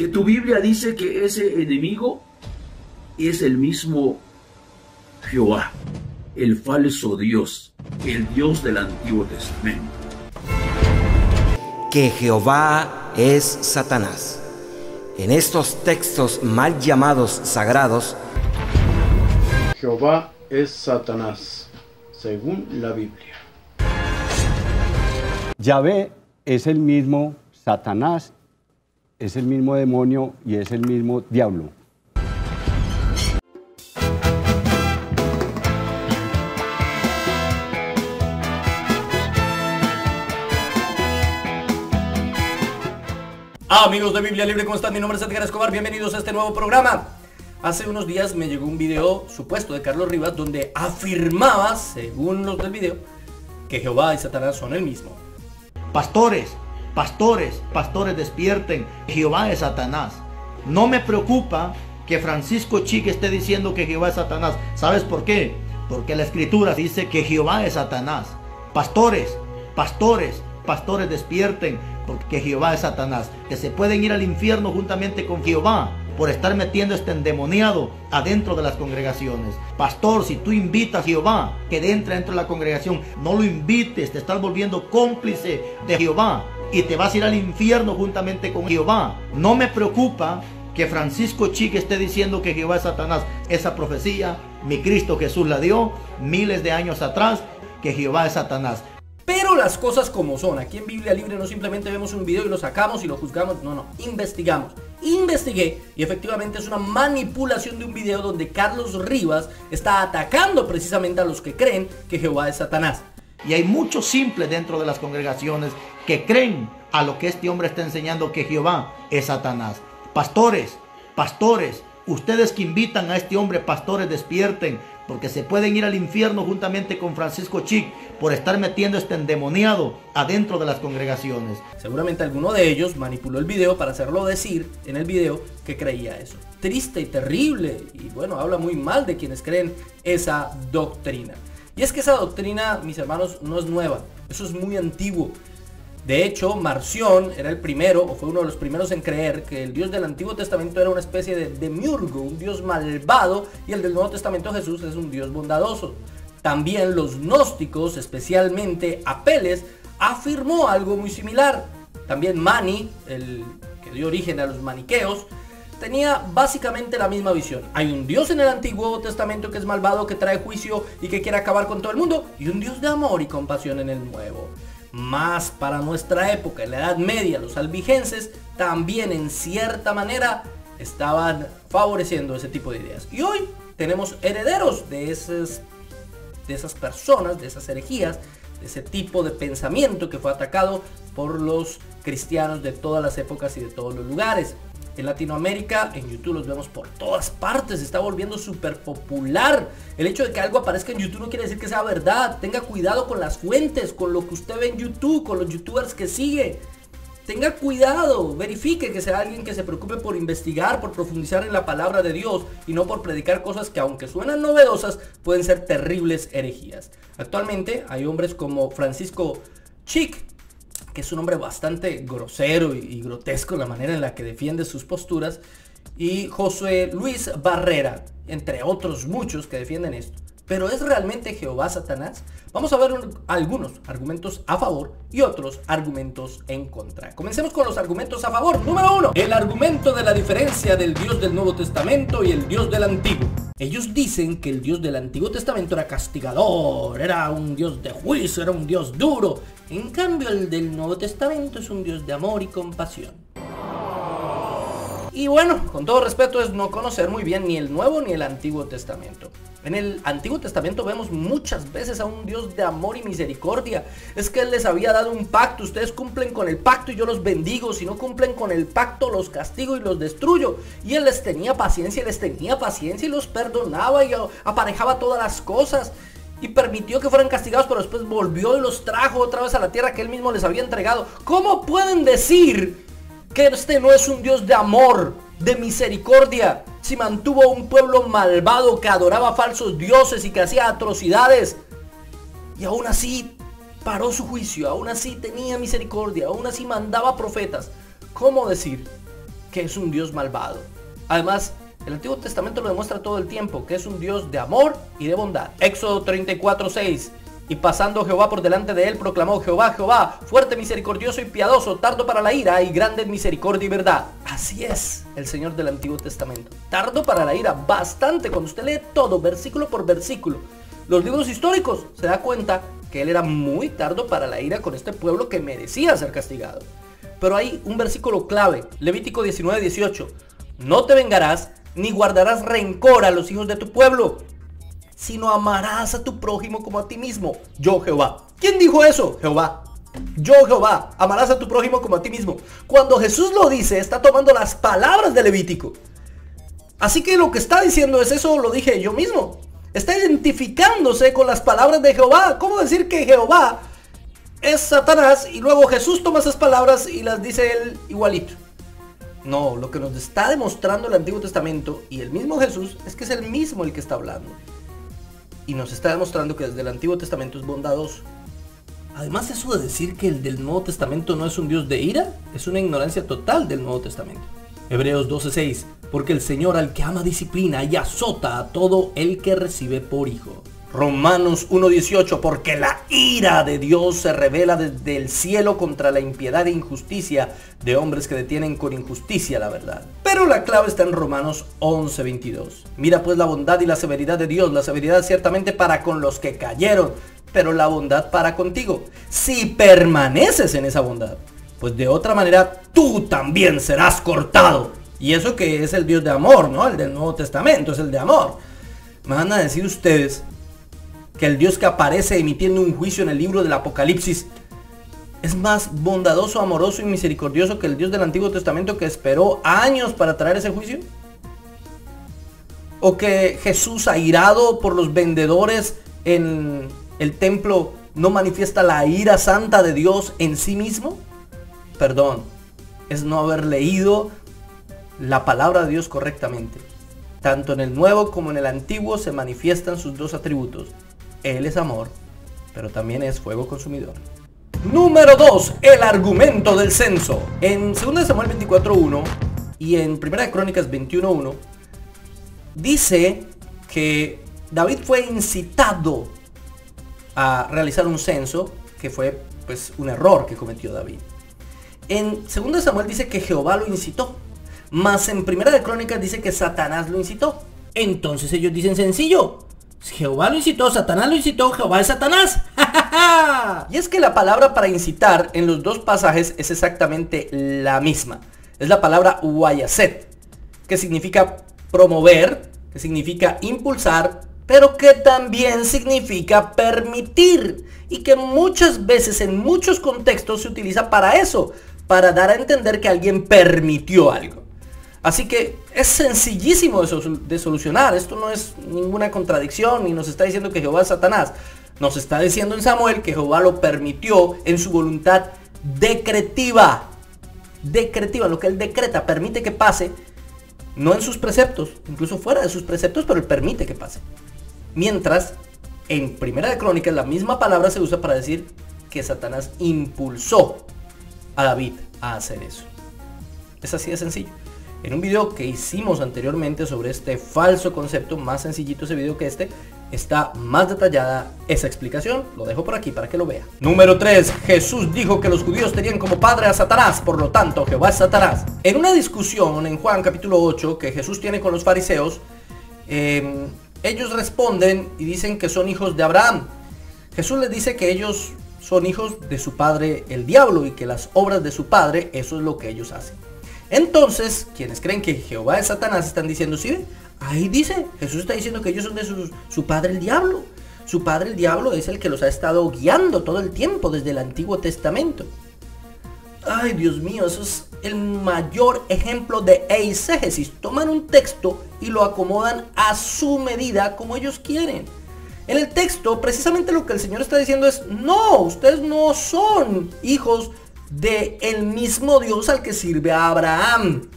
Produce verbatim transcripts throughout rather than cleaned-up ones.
que tu Biblia dice que ese enemigo es el mismo Jehová, el falso Dios, el Dios del Antiguo Testamento. Que Jehová es Satanás. En estos textos mal llamados sagrados, Jehová es Satanás, según la Biblia. Yahvé es el mismo Satanás, es el mismo demonio y es el mismo diablo. Ah, amigos de Biblia Libre, ¿cómo están? Mi nombre es Edgar Escobar, bienvenidos a este nuevo programa. Hace unos días me llegó un video supuesto de Carlos Rivas donde afirmaba, según los del video, que Jehová y Satanás son el mismo. Pastores, pastores, pastores, despierten, Jehová es Satanás. No me preocupa que Francisco Chique esté diciendo que Jehová es Satanás. ¿Sabes por qué? Porque la Escritura dice que Jehová es Satanás. Pastores, pastores, pastores, despierten, porque Jehová es Satanás, que se pueden ir al infierno juntamente con Jehová por estar metiendo este endemoniado adentro de las congregaciones. Pastor, si tú invitas a Jehová que entre dentro de la congregación, no lo invites, te estás volviendo cómplice de Jehová y te vas a ir al infierno juntamente con Jehová. No me preocupa que Francisco Chique esté diciendo que Jehová es Satanás. Esa profecía, mi Cristo Jesús la dio miles de años atrás, que Jehová es Satanás. Pero las cosas como son, aquí en Biblia Libre no simplemente vemos un video y lo sacamos y lo juzgamos, no, no, investigamos. Investigué y efectivamente es una manipulación de un video donde Carlos Rivas está atacando precisamente a los que creen que Jehová es Satanás. Y hay muchos simples dentro de las congregaciones que creen a lo que este hombre está enseñando, que Jehová es Satanás. Pastores, pastores, ustedes que invitan a este hombre, pastores, despierten, porque se pueden ir al infierno juntamente con Francisco Chique por estar metiendo este endemoniado adentro de las congregaciones. Seguramente alguno de ellos manipuló el video para hacerlo decir en el video que creía eso. Triste y terrible, y bueno, habla muy mal de quienes creen esa doctrina. Y es que esa doctrina, mis hermanos, no es nueva, eso es muy antiguo. De hecho, Marción era el primero, o fue uno de los primeros en creer que el Dios del Antiguo Testamento era una especie de demiurgo, un Dios malvado, y el del Nuevo Testamento Jesús es un Dios bondadoso. También los gnósticos, especialmente Apeles, afirmó algo muy similar. También Mani, el que dio origen a los maniqueos, tenía básicamente la misma visión. Hay un Dios en el Antiguo Testamento que es malvado, que trae juicio y que quiere acabar con todo el mundo, y un Dios de amor y compasión en el Nuevo. Más para nuestra época, en la Edad Media, los albigenses también en cierta manera estaban favoreciendo ese tipo de ideas. Y hoy tenemos herederos de, esas, de esas personas, de esas herejías, de ese tipo de pensamiento que fue atacado por los cristianos de todas las épocas y de todos los lugares. En Latinoamérica, en YouTube los vemos por todas partes, se está volviendo súper popular. El hecho de que algo aparezca en YouTube no quiere decir que sea verdad. Tenga cuidado con las fuentes, con lo que usted ve en YouTube, con los youtubers que sigue. Tenga cuidado, verifique que sea alguien que se preocupe por investigar, por profundizar en la palabra de Dios y no por predicar cosas que, aunque suenan novedosas, pueden ser terribles herejías. Actualmente hay hombres como Francisco Chique, que es un hombre bastante grosero y, y grotesco en la manera en la que defiende sus posturas, y Josué Luis Barrera, entre otros muchos que defienden esto. ¿Pero es realmente Jehová Satanás? Vamos a ver un, algunos argumentos a favor y otros argumentos en contra. Comencemos con los argumentos a favor. Número uno, el argumento de la diferencia del Dios del Nuevo Testamento y el Dios del Antiguo. Ellos dicen que el Dios del Antiguo Testamento era castigador, era un Dios de juicio, era un Dios duro. En cambio, el del Nuevo Testamento es un Dios de amor y compasión. Y bueno, con todo respeto, es no conocer muy bien ni el Nuevo ni el Antiguo Testamento. En el Antiguo Testamento vemos muchas veces a un Dios de amor y misericordia. Es que Él les había dado un pacto. Ustedes cumplen con el pacto y yo los bendigo. Si no cumplen con el pacto, los castigo y los destruyo. Y Él les tenía paciencia y les tenía paciencia y los perdonaba y aparejaba todas las cosas. Y permitió que fueran castigados, pero después volvió y los trajo otra vez a la tierra que Él mismo les había entregado. ¿Cómo pueden decir que este no es un Dios de amor, de misericordia, si mantuvo a un pueblo malvado que adoraba falsos dioses y que hacía atrocidades? Y aún así paró su juicio, aún así tenía misericordia, aún así mandaba profetas. ¿Cómo decir que es un Dios malvado. Además, el Antiguo Testamento lo demuestra todo el tiempo, que es un Dios de amor y de bondad. Éxodo treinta y cuatro, seis. Y pasando Jehová por delante de él, proclamó: Jehová, Jehová, fuerte, misericordioso y piadoso, tardo para la ira y grande en misericordia y verdad. Así es el Señor del Antiguo Testamento. Tardo para la ira, bastante. Cuando usted lee todo, versículo por versículo, los libros históricos, se da cuenta que él era muy tardo para la ira con este pueblo que merecía ser castigado. Pero hay un versículo clave, Levítico diecinueve, dieciocho. No te vengarás ni guardarás rencor a los hijos de tu pueblo, sino amarás a tu prójimo como a ti mismo. Yo, Jehová. ¿Quién dijo eso? Jehová. Yo, Jehová, amarás a tu prójimo como a ti mismo. Cuando Jesús lo dice, está tomando las palabras de Levítico. Así que lo que está diciendo es: eso lo dije yo mismo. Está identificándose con las palabras de Jehová. ¿Cómo decir que Jehová es Satanás y luego Jesús toma esas palabras y las dice él igualito? No, lo que nos está demostrando el Antiguo Testamento y el mismo Jesús es que es el mismo el que está hablando. Y nos está demostrando que desde el Antiguo Testamento es bondadoso. Además, eso de decir que el del Nuevo Testamento no es un Dios de ira, es una ignorancia total del Nuevo Testamento. Hebreos doce, seis. Porque el Señor al que ama disciplina y azota a todo el que recibe por hijo. Romanos uno, dieciocho. Porque la ira de Dios se revela desde el cielo contra la impiedad e injusticia de hombres que detienen con injusticia la verdad. Pero la clave está en Romanos once, veintidós. Mira pues la bondad y la severidad de Dios. La severidad ciertamente para con los que cayeron, pero la bondad para contigo, si permaneces en esa bondad. Pues de otra manera tú también serás cortado. Y eso que es el Dios de amor, ¿no? El del Nuevo Testamento es el de amor. Me van a decir ustedes que el Dios que aparece emitiendo un juicio en el libro del Apocalipsis es más bondadoso, amoroso y misericordioso que el Dios del Antiguo Testamento, que esperó años para traer ese juicio. O que Jesús, airado por los vendedores en el templo, no manifiesta la ira santa de Dios en sí mismo. Perdón, es no haber leído la palabra de Dios correctamente. Tanto en el Nuevo como en el Antiguo se manifiestan sus dos atributos. Él es amor, pero también es fuego consumidor. Número dos. El argumento del censo. En segunda de Samuel veinticuatro, uno y en primera de Crónicas veintiuno, uno dice que David fue incitado a realizar un censo, que fue pues un error que cometió David. En segunda de Samuel dice que Jehová lo incitó. Más en Primera de Crónicas dice que Satanás lo incitó. Entonces ellos dicen sencillo: Jehová lo incitó, Satanás lo incitó, Jehová es Satanás. Y es que la palabra para incitar en los dos pasajes es exactamente la misma. Es la palabra wayacet, que significa promover, que significa impulsar, pero que también significa permitir. Y que muchas veces en muchos contextos se utiliza para eso, para dar a entender que alguien permitió algo. Así que es sencillísimo de solucionar. Esto no es ninguna contradicción, ni nos está diciendo que Jehová es Satanás. Nos está diciendo en Samuel que Jehová lo permitió en su voluntad decretiva. Decretiva, lo que él decreta, permite que pase, no en sus preceptos, incluso fuera de sus preceptos, pero él permite que pase. Mientras, en Primera de Crónicas la misma palabra se usa para decir que Satanás impulsó a David a hacer eso. Es así de sencillo. En un video que hicimos anteriormente sobre este falso concepto, más sencillito ese video que este, está más detallada esa explicación. Lo dejo por aquí para que lo vea. Número tres. Jesús dijo que los judíos tenían como padre a Satanás, por lo tanto Jehová es Satanás. En una discusión en Juan capítulo ocho que Jesús tiene con los fariseos, eh, ellos responden y dicen que son hijos de Abraham. Jesús les dice que ellos son hijos de su padre el diablo y que las obras de su padre, eso es lo que ellos hacen. Entonces, quienes creen que Jehová es Satanás están diciendo: sí, ¿ve? Ahí dice, Jesús está diciendo que ellos son de su, su padre el diablo. Su padre el diablo es el que los ha estado guiando todo el tiempo desde el Antiguo Testamento. Ay, Dios mío, eso es el mayor ejemplo de eisegesis. Toman un texto y lo acomodan a su medida como ellos quieren. En el texto, precisamente lo que el Señor está diciendo es: no, ustedes no son hijos del mismo Dios al que sirve a Abraham,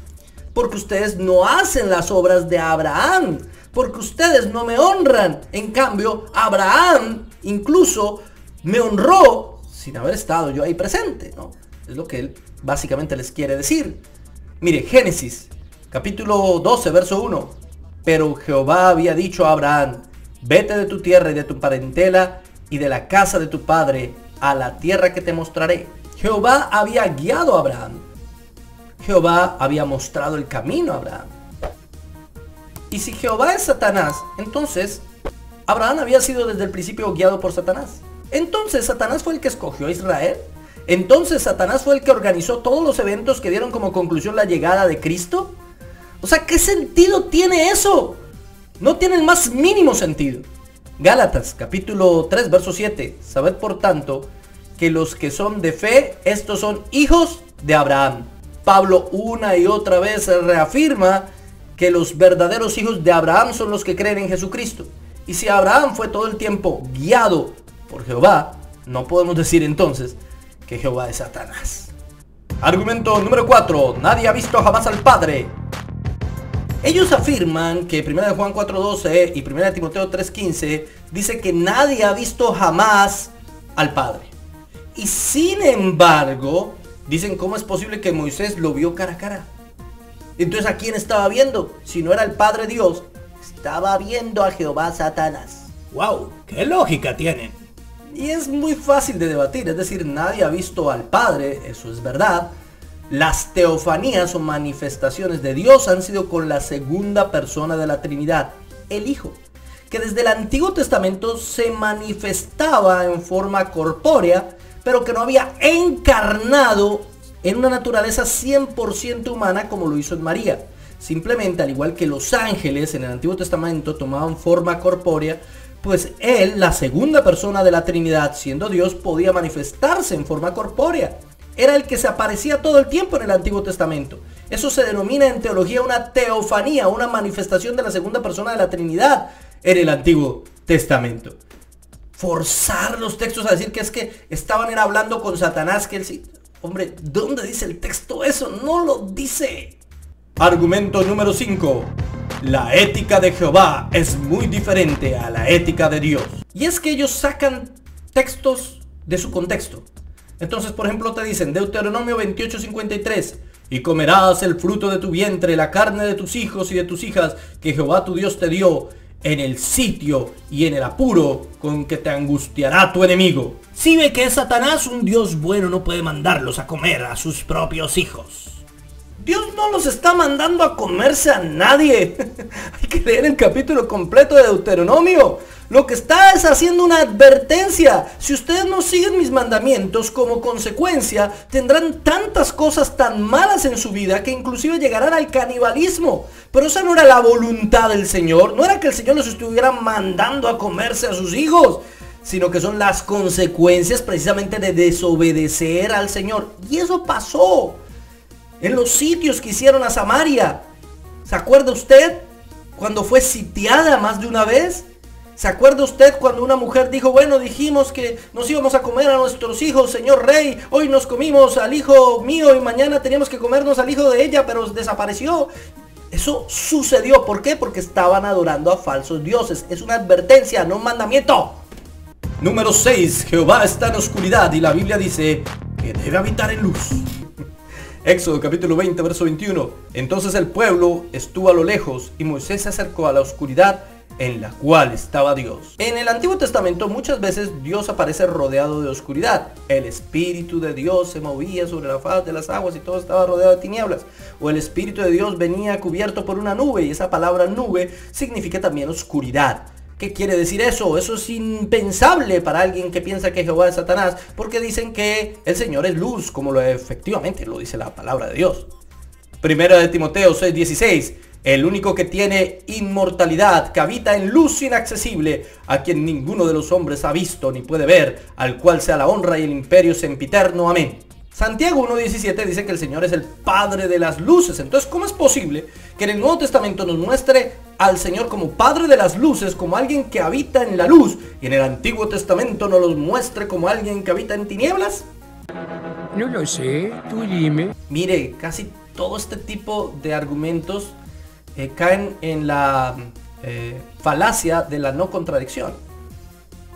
porque ustedes no hacen las obras de Abraham, porque ustedes no me honran. En cambio, Abraham incluso me honró sin haber estado yo ahí presente, ¿no? Es lo que él básicamente les quiere decir. Mire, Génesis, capítulo doce, verso uno. Pero Jehová había dicho a Abraham, vete de tu tierra y de tu parentela y de la casa de tu padre a la tierra que te mostraré. Jehová había guiado a Abraham. Jehová había mostrado el camino a Abraham. Y si Jehová es Satanás, entonces Abraham había sido desde el principio guiado por Satanás. Entonces Satanás fue el que escogió a Israel. Entonces Satanás fue el que organizó todos los eventos que dieron como conclusión la llegada de Cristo. O sea, ¿qué sentido tiene eso? No tiene el más mínimo sentido. Gálatas capítulo tres verso siete. Sabed por tanto que los que son de fe, estos son hijos de Abraham. Pablo una y otra vez reafirma que los verdaderos hijos de Abraham son los que creen en Jesucristo. Y si Abraham fue todo el tiempo guiado por Jehová, no podemos decir entonces que Jehová es Satanás. Argumento número cuatro. Nadie ha visto jamás al Padre. Ellos afirman que primera de Juan cuatro doce y primera de Timoteo tres quince dice que nadie ha visto jamás al Padre. Y sin embargo, dicen cómo es posible que Moisés lo vio cara a cara. Entonces, ¿a quién estaba viendo? Si no era el Padre Dios, estaba viendo a Jehová Satanás. ¡Wow! ¡Qué lógica tienen! Y es muy fácil de debatir, es decir, nadie ha visto al Padre, eso es verdad. Las teofanías o manifestaciones de Dios han sido con la segunda persona de la Trinidad, el Hijo, que desde el Antiguo Testamento se manifestaba en forma corpórea, pero que no había encarnado en una naturaleza cien por ciento humana como lo hizo en María. Simplemente, al igual que los ángeles en el Antiguo Testamento tomaban forma corpórea, pues Él, la segunda persona de la Trinidad, siendo Dios, podía manifestarse en forma corpórea. Era el que se aparecía todo el tiempo en el Antiguo Testamento. Eso se denomina en teología una teofanía, una manifestación de la segunda persona de la Trinidad en el Antiguo Testamento. Forzar los textos a decir que es que estaban era hablando con Satanás, que él sí... Hombre, ¿dónde dice el texto eso? No lo dice. Argumento número cinco. La ética de Jehová es muy diferente a la ética de Dios. Y es que ellos sacan textos de su contexto. Entonces, por ejemplo, te dicen Deuteronomio veintiocho cincuenta y tres, y comerás el fruto de tu vientre, la carne de tus hijos y de tus hijas, que Jehová tu Dios te dio en el sitio y en el apuro con que te angustiará tu enemigo. Si ve que es Satanás, un Dios bueno no puede mandarlos a comer a sus propios hijos. Dios no los está mandando a comerse a nadie. Hay que leer el capítulo completo de Deuteronomio. Lo que está es haciendo una advertencia. Si ustedes no siguen mis mandamientos, como consecuencia tendrán tantas cosas tan malas en su vida que inclusive llegarán al canibalismo. Pero esa no era la voluntad del Señor. No era que el Señor los estuviera mandando a comerse a sus hijos, sino que son las consecuencias precisamente de desobedecer al Señor. Y eso pasó en los sitios que hicieron a Samaria. ¿Se acuerda usted cuando fue sitiada más de una vez? ¿Se acuerda usted cuando una mujer dijo, bueno, dijimos que nos íbamos a comer a nuestros hijos, señor rey, hoy nos comimos al hijo mío y mañana teníamos que comernos al hijo de ella, pero desapareció? Eso sucedió. ¿Por qué? Porque estaban adorando a falsos dioses. Es una advertencia, no un mandamiento. Número seis. Jehová está en oscuridad y la Biblia dice que debe habitar en luz. Éxodo capítulo veinte, verso veintiuno. Entonces el pueblo estuvo a lo lejos y Moisés se acercó a la oscuridad en la cual estaba Dios. En el Antiguo Testamento muchas veces Dios aparece rodeado de oscuridad. El Espíritu de Dios se movía sobre la faz de las aguas y todo estaba rodeado de tinieblas. O el Espíritu de Dios venía cubierto por una nube, y esa palabra nube significa también oscuridad. ¿Qué quiere decir eso? Eso es impensable para alguien que piensa que Jehová es Satanás, porque dicen que el Señor es luz, como lo efectivamente lo dice la palabra de Dios. Primera de Timoteo seis dieciséis, el único que tiene inmortalidad, que habita en luz inaccesible, a quien ninguno de los hombres ha visto ni puede ver, al cual sea la honra y el imperio sempiterno. Amén. Santiago uno diecisiete dice que el Señor es el Padre de las luces. Entonces, ¿cómo es posible que en el Nuevo Testamento nos muestre al Señor como Padre de las luces, como alguien que habita en la luz, y en el Antiguo Testamento nos los muestre como alguien que habita en tinieblas? No lo sé, tú dime. Mire, casi todo este tipo de argumentos eh, caen en la eh, falacia de la no contradicción.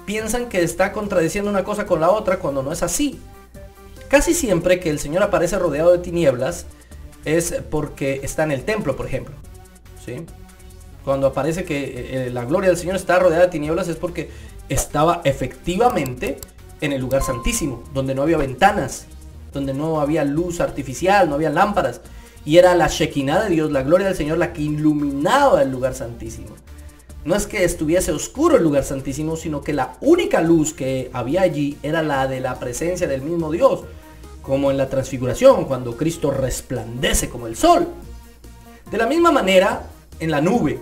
Piensan que está contradiciendo una cosa con la otra cuando no es así. Casi siempre que el Señor aparece rodeado de tinieblas, es porque está en el templo, por ejemplo, ¿sí? Cuando aparece que eh, la gloria del Señor está rodeada de tinieblas, es porque estaba efectivamente en el lugar santísimo, donde no había ventanas, donde no había luz artificial, no había lámparas, y era la Shekinah de Dios, la gloria del Señor, la que iluminaba el lugar santísimo. No es que estuviese oscuro el lugar santísimo, sino que la única luz que había allí era la de la presencia del mismo Dios, como en la transfiguración, cuando Cristo resplandece como el sol. De la misma manera, en la nube,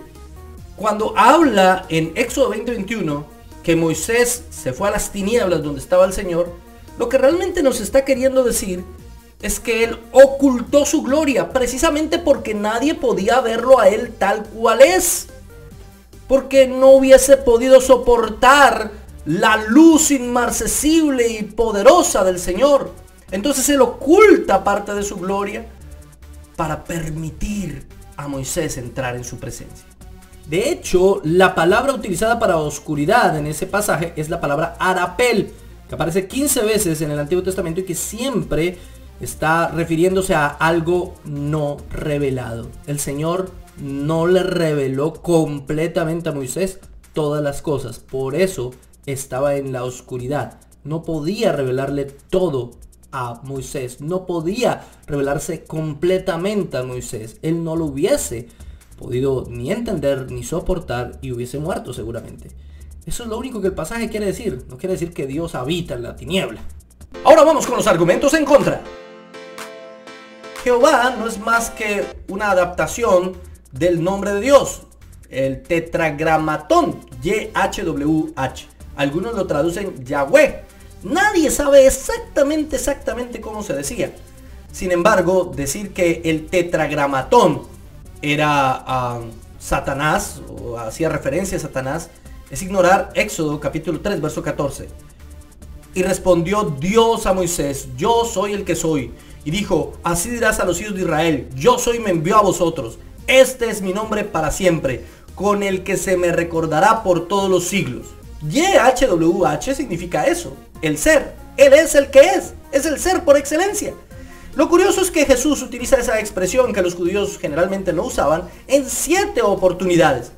cuando habla en Éxodo veinte veintiuno, que Moisés se fue a las tinieblas donde estaba el Señor, lo que realmente nos está queriendo decir es que él ocultó su gloria, precisamente porque nadie podía verlo a él tal cual es. Porque no hubiese podido soportar la luz inmarcesible y poderosa del Señor. Entonces él oculta parte de su gloria para permitir a Moisés entrar en su presencia. De hecho, la palabra utilizada para oscuridad en ese pasaje es la palabra arapel, que aparece quince veces en el Antiguo Testamento y que siempre está refiriéndose a algo no revelado. El Señor no le reveló completamente a Moisés todas las cosas, por eso estaba en la oscuridad. No podía revelarle todo a Moisés, no podía revelarse completamente a Moisés. Él no lo hubiese podido ni entender ni soportar y hubiese muerto seguramente. Eso es lo único que el pasaje quiere decir, no quiere decir que Dios habita en la tiniebla. Ahora vamos con los argumentos en contra. Jehová no es más que una adaptación del nombre de Dios, el tetragramatón, Y H W H. Algunos lo traducen Yahweh. Nadie sabe exactamente, exactamente cómo se decía. Sin embargo, decir que el tetragramatón era uh, Satanás, o hacía referencia a Satanás, es ignorar Éxodo capítulo tres, verso catorce. Y respondió Dios a Moisés: yo soy el que soy. Y dijo: así dirás a los hijos de Israel, yo soy me envió a vosotros. Este es mi nombre para siempre, con el que se me recordará por todos los siglos. Y H W H significa eso, el ser. Él es el que es, es el ser por excelencia. Lo curioso es que Jesús utiliza esa expresión que los judíos generalmente no usaban en siete oportunidades.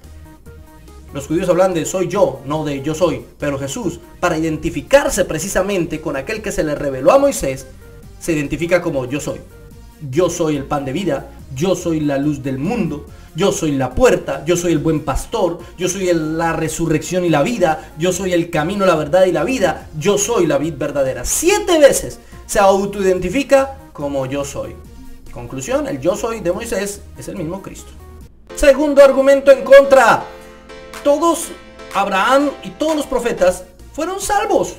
Los judíos hablan de soy yo, no de yo soy. Pero Jesús, para identificarse precisamente con aquel que se le reveló a Moisés, se identifica como yo soy. Yo soy el pan de vida, yo soy la luz del mundo, yo soy la puerta, yo soy el buen pastor, yo soy el, la resurrección y la vida, yo soy el camino, la verdad y la vida, yo soy la vid verdadera. Siete veces se autoidentifica como yo soy. Conclusión, el yo soy de Moisés es el mismo Cristo. Segundo argumento en contra. Todos, Abraham y todos los profetas fueron salvos.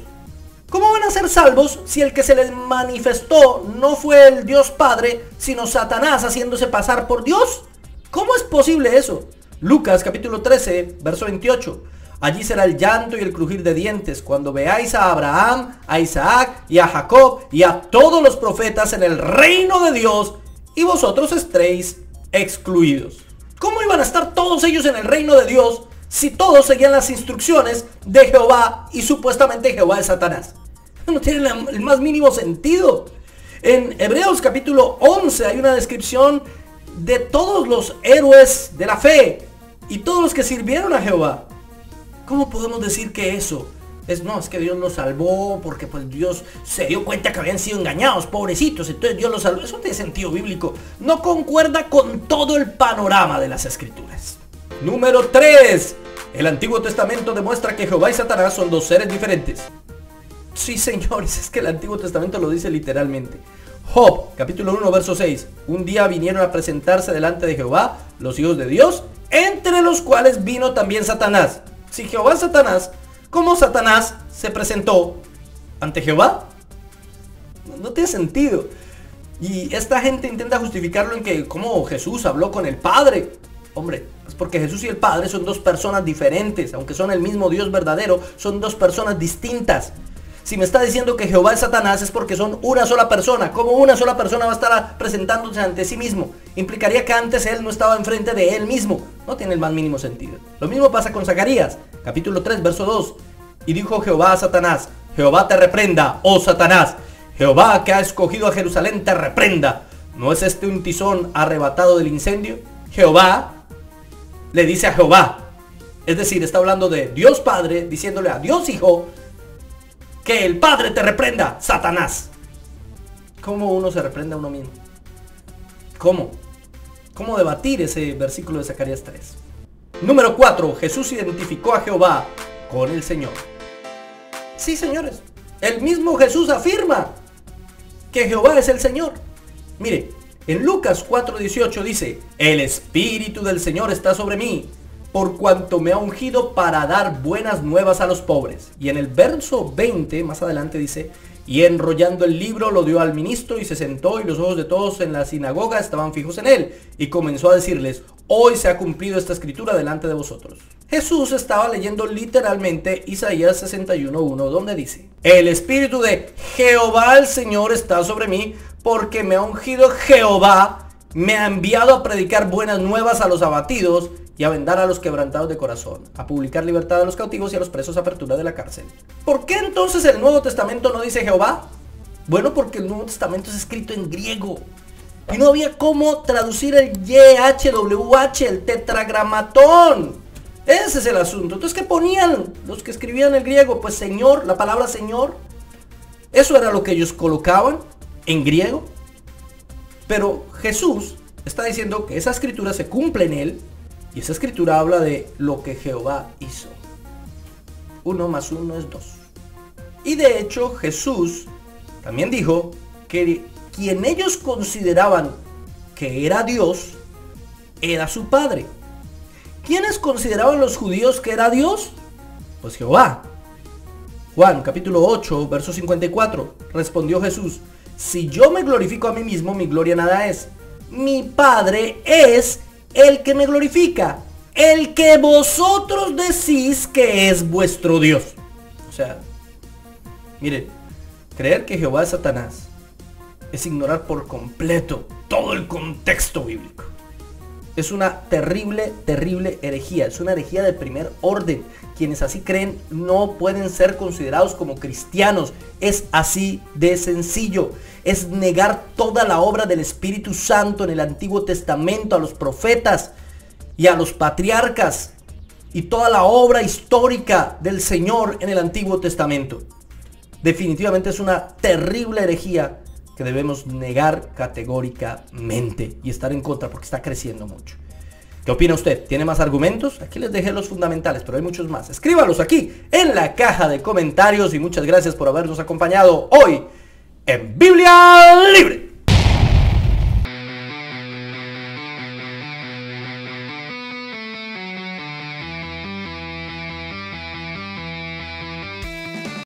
¿Cómo van a ser salvos si el que se les manifestó no fue el Dios Padre, sino Satanás haciéndose pasar por Dios? ¿Cómo es posible eso? Lucas capítulo trece, verso veintiocho. Allí será el llanto y el crujir de dientes cuando veáis a Abraham, a Isaac y a Jacob y a todos los profetas en el reino de Dios y vosotros estéis excluidos. ¿Cómo iban a estar todos ellos en el reino de Dios si todos seguían las instrucciones de Jehová y supuestamente Jehová es Satanás? No tiene el más mínimo sentido. En Hebreos capítulo once hay una descripción de todos los héroes de la fe y todos los que sirvieron a Jehová. ¿Cómo podemos decir que eso es, no, es que Dios los salvó porque pues Dios se dio cuenta que habían sido engañados, pobrecitos, entonces Dios los salvó? Eso no tiene sentido bíblico. No concuerda con todo el panorama de las Escrituras. Número tres. El Antiguo Testamento demuestra que Jehová y Satanás son dos seres diferentes. Sí, señores, es que el Antiguo Testamento lo dice literalmente. Job, capítulo uno, verso seis. Un día vinieron a presentarse delante de Jehová los hijos de Dios, entre los cuales vino también Satanás. Si Jehová es Satanás, ¿cómo Satanás se presentó ante Jehová? No tiene sentido. Y esta gente intenta justificarlo en que como Jesús habló con el Padre. Hombre, es porque Jesús y el Padre son dos personas diferentes. Aunque son el mismo Dios verdadero, son dos personas distintas. Si me está diciendo que Jehová es Satanás, es porque son una sola persona. ¿Cómo una sola persona va a estar presentándose ante sí mismo? Implicaría que antes él no estaba enfrente de él mismo. No tiene el más mínimo sentido. Lo mismo pasa con Zacarías, capítulo tres, verso dos. Y dijo Jehová a Satanás: Jehová te reprenda, oh Satanás. Jehová que ha escogido a Jerusalén te reprenda. ¿no es este un tizón arrebatado del incendio? Jehová le dice a Jehová, es decir, está hablando de Dios Padre, diciéndole a Dios Hijo, que el Padre te reprenda, Satanás. ¿Cómo uno se reprende a uno mismo? ¿Cómo? ¿Cómo debatir ese versículo de Zacarías tres? Número cuatro. Jesús identificó a Jehová con el Señor. Sí, señores. El mismo Jesús afirma que Jehová es el Señor. Mire, en Lucas cuatro dieciocho dice, el Espíritu del Señor está sobre mí, por cuanto me ha ungido para dar buenas nuevas a los pobres. Y en el verso veinte, más adelante dice, y enrollando el libro lo dio al ministro y se sentó, y los ojos de todos en la sinagoga estaban fijos en él. Y comenzó a decirles, hoy se ha cumplido esta escritura delante de vosotros. Jesús estaba leyendo literalmente Isaías sesenta y uno uno, donde dice, el Espíritu de Jehová el Señor está sobre mí, porque me ha ungido Jehová, me ha enviado a predicar buenas nuevas a los abatidos, y a vendar a los quebrantados de corazón, a publicar libertad a los cautivos y a los presos a apertura de la cárcel. ¿Por qué entonces el Nuevo Testamento no dice Jehová? Bueno, porque el Nuevo Testamento es escrito en griego, y no había cómo traducir el Y H W H, el tetragramatón. Ese es el asunto. Entonces, ¿qué ponían los que escribían el griego? Pues Señor, la palabra Señor. Eso era lo que ellos colocaban en griego. Pero Jesús está diciendo que esa escritura se cumple en él, y esa escritura habla de lo que Jehová hizo. Uno más uno es dos. Y de hecho Jesús también dijo que quien ellos consideraban que era Dios, era su Padre. ¿Quiénes consideraban los judíos que era Dios? Pues Jehová. Juan capítulo ocho, verso cincuenta y cuatro. Respondió Jesús, si yo me glorifico a mí mismo, mi gloria nada es. Mi Padre es el que me glorifica, el que vosotros decís que es vuestro Dios. O sea, miren, creer que Jehová es Satanás es ignorar por completo todo el contexto bíblico. Es una terrible, terrible herejía. Es una herejía de primer orden. Quienes así creen no pueden ser considerados como cristianos. Es así de sencillo. Es negar toda la obra del Espíritu Santo en el Antiguo Testamento, a los profetas y a los patriarcas, y toda la obra histórica del Señor en el Antiguo Testamento. Definitivamente es una terrible herejía que debemos negar categóricamente y estar en contra, porque está creciendo mucho. ¿Qué opina usted? ¿Tiene más argumentos? Aquí les dejé los fundamentales, pero hay muchos más. Escríbalos aquí en la caja de comentarios, y muchas gracias por habernos acompañado hoy en Biblia Libre.